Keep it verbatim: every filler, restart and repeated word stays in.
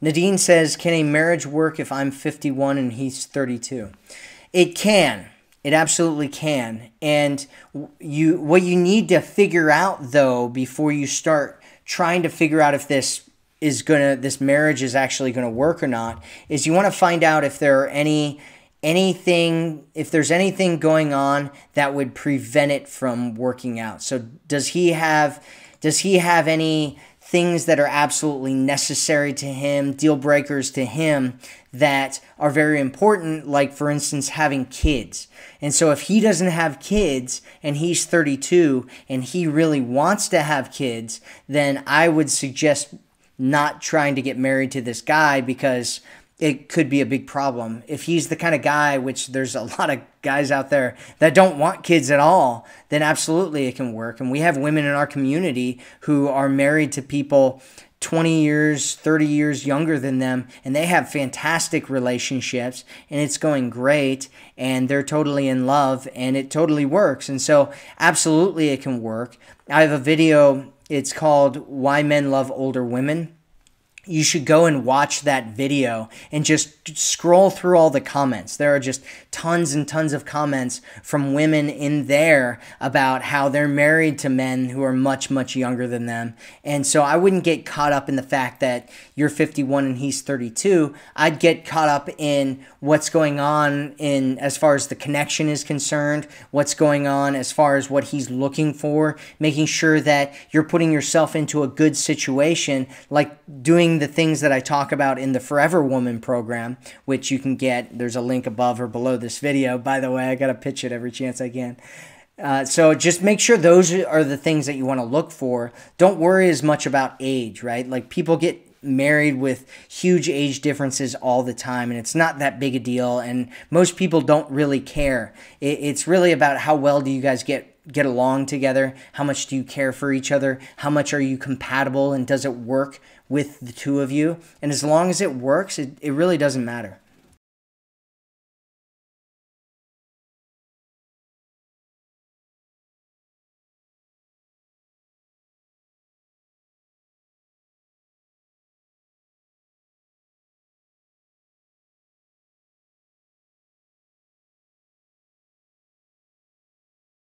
Nadine says, can a marriage work if I'm fifty-one and he's thirty-two? It can. It absolutely can. And you, what you need to figure out, though, before you start trying to figure out if this is gonna, this marriage is actually gonna work or not, is you want to find out if there are any anything, if there's anything going on that would prevent it from working out. So does he have, does he have any things that are absolutely necessary to him, deal breakers to him that are very important, like, for instance, having kids. And so if he doesn't have kids and he's thirty-two and he really wants to have kids, then I would suggest not trying to get married to this guy, because it could be a big problem. If he's the kind of guy, which there's a lot of guys out there that don't want kids at all, then absolutely it can work. And we have women in our community who are married to people twenty years, thirty years younger than them, and they have fantastic relationships and it's going great and they're totally in love and it totally works. And so absolutely it can work. I have a video, it's called Why Men Love Older Women. You should go and watch that video and just scroll through all the comments. There are just tons and tons of comments from women in there about how they're married to men who are much, much younger than them. And so I wouldn't get caught up in the fact that you're fifty-one and he's thirty-two. I'd get caught up in what's going on in as far as the connection is concerned, what's going on as far as what he's looking for, making sure that you're putting yourself into a good situation, like doing the things that I talk about in the Forever Woman program, which you can get. There's a link above or below this video. By the way, I got to pitch it every chance I can. Uh, so just make sure those are the things that you want to look for. Don't worry as much about age, right? Like, people get married with huge age differences all the time, and it's not that big a deal. And most people don't really care. It, it's really about how well do you guys get get along together? How much do you care for each other? How much are you compatible, and does it work with the two of you? And as long as it works, it, it really doesn't matter.